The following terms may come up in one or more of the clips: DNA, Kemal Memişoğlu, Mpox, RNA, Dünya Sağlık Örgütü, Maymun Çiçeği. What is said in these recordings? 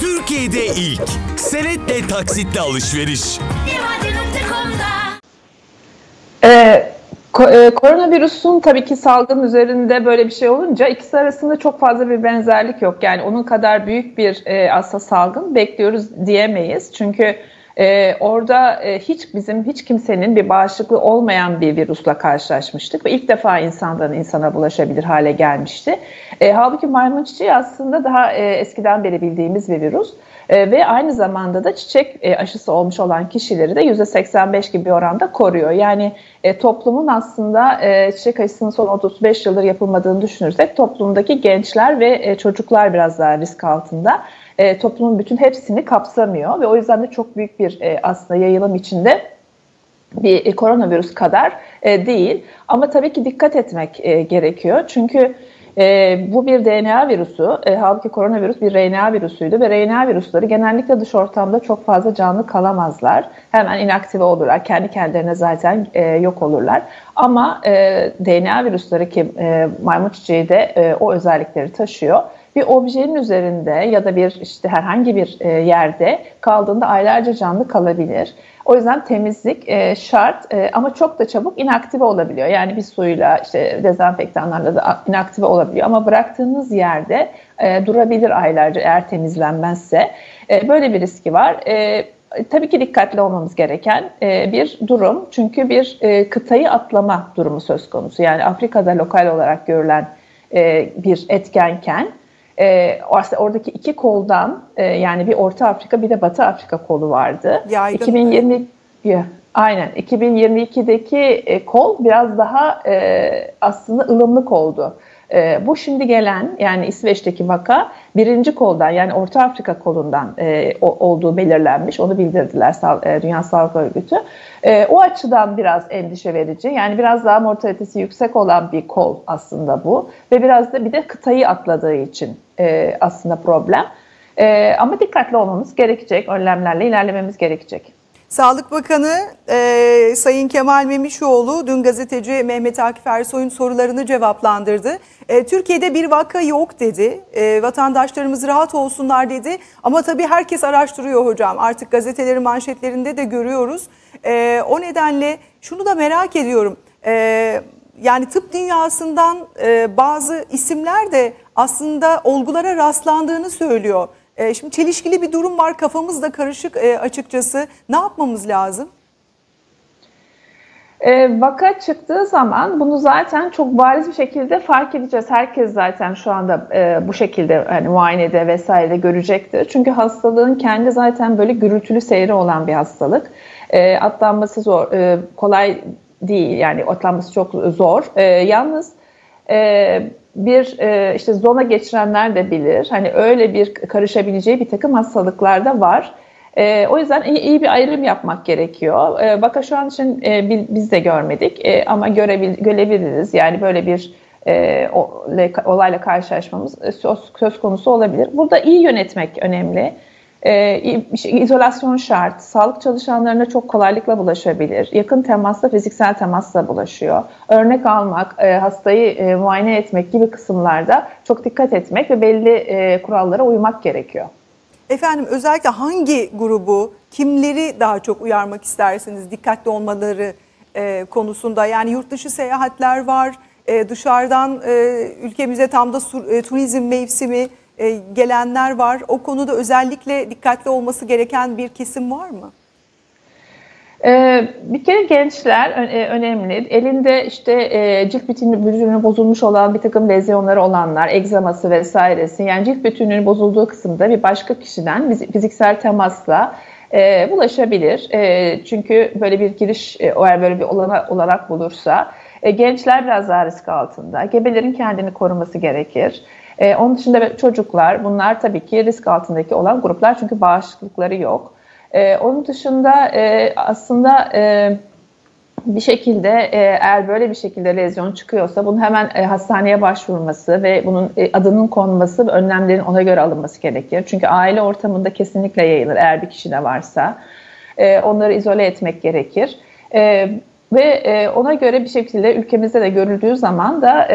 Türkiye'de ilk senetle taksitli alışveriş. Koronavirüsün tabii ki salgın üzerinde böyle bir şey olunca ikisi arasında çok fazla bir benzerlik yok. Yani onun kadar büyük bir aslında salgın bekliyoruz diyemeyiz. Çünkü orada hiç kimsenin bir bağışıklığı olmayan bir virüsle karşılaşmıştık ve ilk defa insandan insana bulaşabilir hale gelmişti. Halbuki maymun çiçeği aslında daha eskiden beri bildiğimiz bir virüs ve aynı zamanda da çiçek aşısı olmuş olan kişileri de %85 gibi bir oranda koruyor. Yani toplumun aslında çiçek aşısının son 35 yıldır yapılmadığını düşünürsek toplumdaki gençler ve çocuklar biraz daha risk altında. Toplumun bütün hepsini kapsamıyor ve o yüzden de çok büyük bir aslında yayılım içinde bir koronavirüs kadar değil. Ama tabii ki dikkat etmek gerekiyor. Çünkü bu bir DNA virüsü, halbuki koronavirüs bir RNA virüsüydü ve RNA virüsleri genellikle dış ortamda çok fazla canlı kalamazlar. Hemen inaktive olurlar, kendi kendilerine zaten yok olurlar. Ama DNA virüsleri ki maymun çiçeği de o özellikleri taşıyor. Bir objenin üzerinde ya da bir işte herhangi bir yerde kaldığında aylarca canlı kalabilir. O yüzden temizlik şart ama çok da çabuk inaktive olabiliyor. Yani bir suyla işte dezenfektanlarla da inaktive olabiliyor ama bıraktığınız yerde durabilir aylarca eğer temizlenmezse. Böyle bir riski var. Tabii ki dikkatli olmamız gereken bir durum. Çünkü bir kıtayı atlama durumu söz konusu. Yani Afrika'da lokal olarak görülen bir etkenken aslında oradaki iki koldan yani bir Orta Afrika bir de Batı Afrika kolu vardı. Yaygın. 2022'deki kol biraz daha aslında ılımlık oldu. Bu şimdi gelen yani İsveç'teki vaka birinci koldan yani Orta Afrika kolundan olduğu belirlenmiş. Onu bildirdiler Dünya Sağlık Örgütü. O açıdan biraz endişe verici. Yani biraz daha mortalitesi yüksek olan bir kol aslında bu. Ve biraz da bir de kıtayı atladığı için aslında problem. Ama dikkatli olmamız gerekecek. Önlemlerle ilerlememiz gerekecek. Sağlık Bakanı Sayın Kemal Memişoğlu dün gazeteci Mehmet Akif Ersoy'un sorularını cevaplandırdı. Türkiye'de bir vaka yok dedi. Vatandaşlarımız rahat olsunlar dedi. Ama tabii herkes araştırıyor hocam. Artık gazetelerin manşetlerinde de görüyoruz. O nedenle şunu da merak ediyorum. Yani tıp dünyasından bazı isimler de aslında olgulara rastlandığını söylüyor. Şimdi çelişkili bir durum var, kafamız da karışık açıkçası. Ne yapmamız lazım? Vaka çıktığı zaman bunu zaten çok bariz bir şekilde fark edeceğiz. Herkes zaten şu anda bu şekilde yani muayenede vesaire görecektir. Çünkü hastalığın kendi zaten böyle gürültülü seyri olan bir hastalık. Atlanması zor, kolay değil yani atlanması çok zor. Yalnız bir işte zona geçirenler de bilir. Hani öyle bir karışabileceği bir takım hastalıklar da var. O yüzden iyi bir ayrım yapmak gerekiyor. Vaka şu an için biz de görmedik ama görebiliriz. Yani böyle bir olayla karşılaşmamız söz konusu olabilir. Burada iyi yönetmek önemli. İzolasyon şart, sağlık çalışanlarına çok kolaylıkla bulaşabilir. Yakın temasla, fiziksel temasla bulaşıyor. Örnek almak, hastayı muayene etmek gibi kısımlarda çok dikkat etmek ve belli kurallara uymak gerekiyor. Efendim özellikle hangi grubu, kimleri daha çok uyarmak istersiniz dikkatli olmaları konusunda? Yani yurt dışı seyahatler var, dışarıdan ülkemize tam da turizm mevsimi gelenler var. O konuda özellikle dikkatli olması gereken bir kesim var mı? Bir kere gençler önemli. Elinde işte cilt bütünlüğü bozulmuş olan bir takım lezyonları olanlar, egzaması vesairesi. Yani cilt bütünlüğünün bozulduğu kısımda bir başka kişiden fiziksel temasla bulaşabilir. Çünkü böyle bir giriş, böyle bir olanak bulursa. Gençler biraz daha risk altında. Gebelerin kendini koruması gerekir. Onun dışında çocuklar, bunlar tabii ki risk altındaki olan gruplar çünkü bağışıklıkları yok. Onun dışında aslında bir şekilde eğer böyle bir şekilde lezyon çıkıyorsa bunun hemen hastaneye başvurması ve bunun adının konması ve önlemlerin ona göre alınması gerekir. Çünkü aile ortamında kesinlikle yayılır eğer bir kişide varsa. Onları izole etmek gerekir. Ve ona göre bir şekilde ülkemizde de görüldüğü zaman da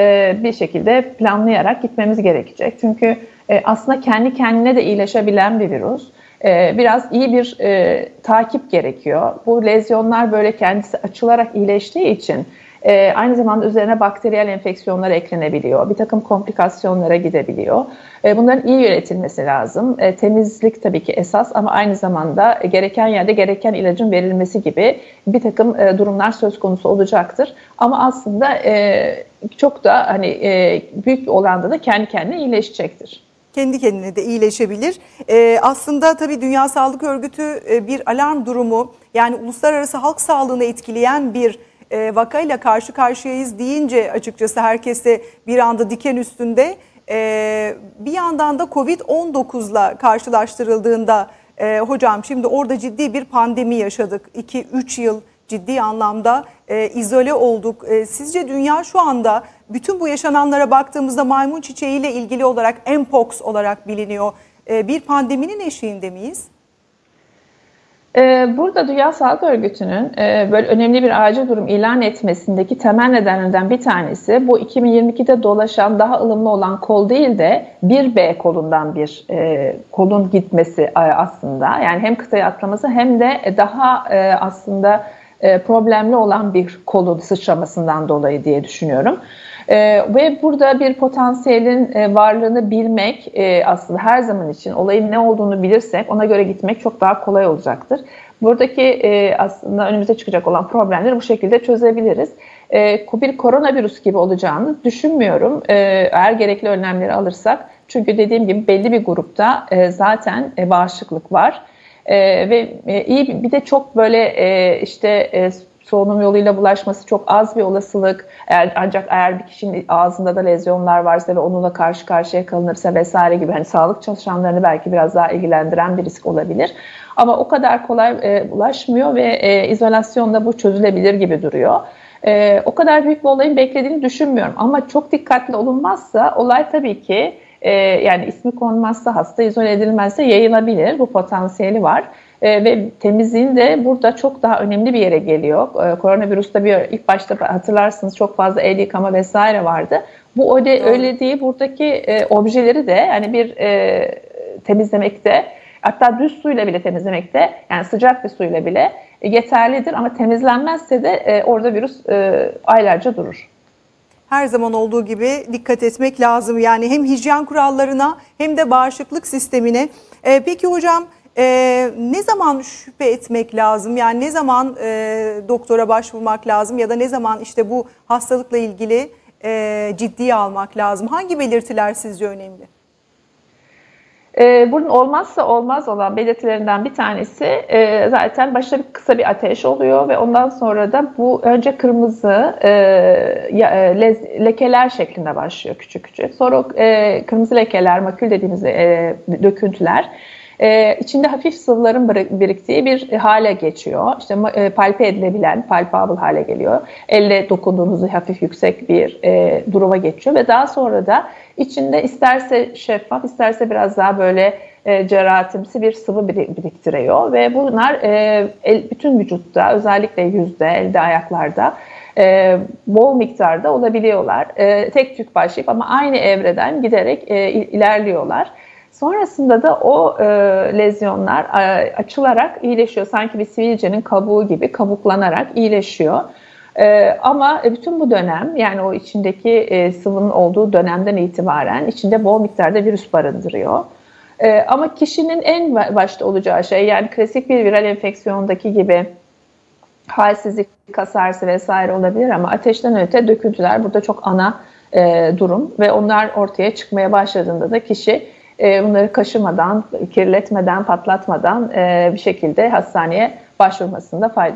bir şekilde planlayarak gitmemiz gerekecek. Çünkü aslında kendi kendine de iyileşebilen bir virüs. Biraz iyi bir takip gerekiyor. Bu lezyonlar böyle kendisi açılarak iyileştiği için aynı zamanda üzerine bakteriyel enfeksiyonlar eklenebiliyor. Bir takım komplikasyonlara gidebiliyor. Bunların iyi yönetilmesi lazım. Temizlik tabii ki esas ama aynı zamanda gereken yerde gereken ilacın verilmesi gibi bir takım durumlar söz konusu olacaktır. Ama aslında çok da hani büyük oranda da kendi kendine iyileşecektir. Kendi kendine de iyileşebilir. Aslında tabii Dünya Sağlık Örgütü bir alarm durumu, yani uluslararası halk sağlığını etkileyen bir vakayla karşı karşıyayız deyince açıkçası herkese bir anda diken üstünde. Bir yandan da Covid-19'la karşılaştırıldığında hocam şimdi orada ciddi bir pandemi yaşadık. 2-3 yıl ciddi anlamda izole olduk. Sizce dünya şu anda bütün bu yaşananlara baktığımızda maymun çiçeği ile ilgili olarak Mpox olarak biliniyor. Bir pandeminin eşiğinde miyiz? Burada Dünya Sağlık Örgütü'nün böyle önemli bir acil durum ilan etmesindeki temel nedenlerden bir tanesi bu 2022'de dolaşan daha ılımlı olan kol değil de 1B kolundan bir kolun gitmesi aslında. Yani hem kıtayı atlaması hem de daha aslında problemli olan bir kolun sıçramasından dolayı diye düşünüyorum. Ve burada bir potansiyelin varlığını bilmek aslında her zaman için olayın ne olduğunu bilirsek ona göre gitmek çok daha kolay olacaktır. Buradaki aslında önümüze çıkacak olan problemleri bu şekilde çözebiliriz. Bir koronavirüs gibi olacağını düşünmüyorum eğer gerekli önlemleri alırsak. Çünkü dediğim gibi belli bir grupta zaten bağışıklık var. Ve iyi bir de çok böyle solunum yoluyla bulaşması çok az bir olasılık. Ancak eğer bir kişinin ağzında da lezyonlar varsa ve onunla karşı karşıya kalınırsa vesaire gibi hani sağlık çalışanlarını belki biraz daha ilgilendiren bir risk olabilir. Ama o kadar kolay bulaşmıyor ve izolasyonda bu çözülebilir gibi duruyor. O kadar büyük bir olayın beklediğini düşünmüyorum. Ama çok dikkatli olunmazsa olay tabii ki yani ismi konmazsa, hasta izole edilmezse yayılabilir. Bu potansiyeli var. Ve temizliğin de burada çok daha önemli bir yere geliyor. Koronavirüste ilk başta hatırlarsınız çok fazla el yıkama vesaire vardı. Bu öyle değil. Buradaki objeleri de yani bir temizlemekte, hatta düz suyla bile temizlemekte, yani sıcak bir suyla bile yeterlidir. Ama temizlenmezse de orada virüs aylarca durur. Her zaman olduğu gibi dikkat etmek lazım. Yani hem hijyen kurallarına hem de bağışıklık sistemine. Peki hocam ne zaman şüphe etmek lazım? Yani ne zaman doktora başvurmak lazım ya da ne zaman işte bu hastalıkla ilgili ciddiye almak lazım? Hangi belirtiler sizce önemli? Bunun olmazsa olmaz olan belirtilerinden bir tanesi zaten başta kısa bir ateş oluyor ve ondan sonra da bu önce kırmızı lekeler şeklinde başlıyor küçük küçük. Sonra kırmızı lekeler, makül dediğimiz döküntüler içinde hafif sıvıların biriktiği bir hale geçiyor. İşte palpe edilebilen, palpable hale geliyor. Elle dokunduğunuz hafif yüksek bir duruma geçiyor ve daha sonra da İçinde isterse şeffaf, isterse biraz daha böyle cerahatimsi bir sıvı biriktiriyor. Ve bunlar bütün vücutta, özellikle yüzde, elde, ayaklarda bol miktarda olabiliyorlar. Tek tük başlayıp ama aynı evreden giderek ilerliyorlar. Sonrasında da o lezyonlar açılarak iyileşiyor. Sanki bir sivilcenin kabuğu gibi kabuklanarak iyileşiyor. Ama bütün bu dönem, yani o içindeki sıvının olduğu dönemden itibaren içinde bol miktarda virüs barındırıyor. Ama kişinin en başta olacağı şey, yani klasik bir viral enfeksiyondaki gibi halsizlik, kas ağrısı vesaire olabilir ama ateşten öte döküntüler burada çok ana durum ve onlar ortaya çıkmaya başladığında da kişi bunları kaşımadan, kirletmeden, patlatmadan bir şekilde hastaneye başvurmasında fayda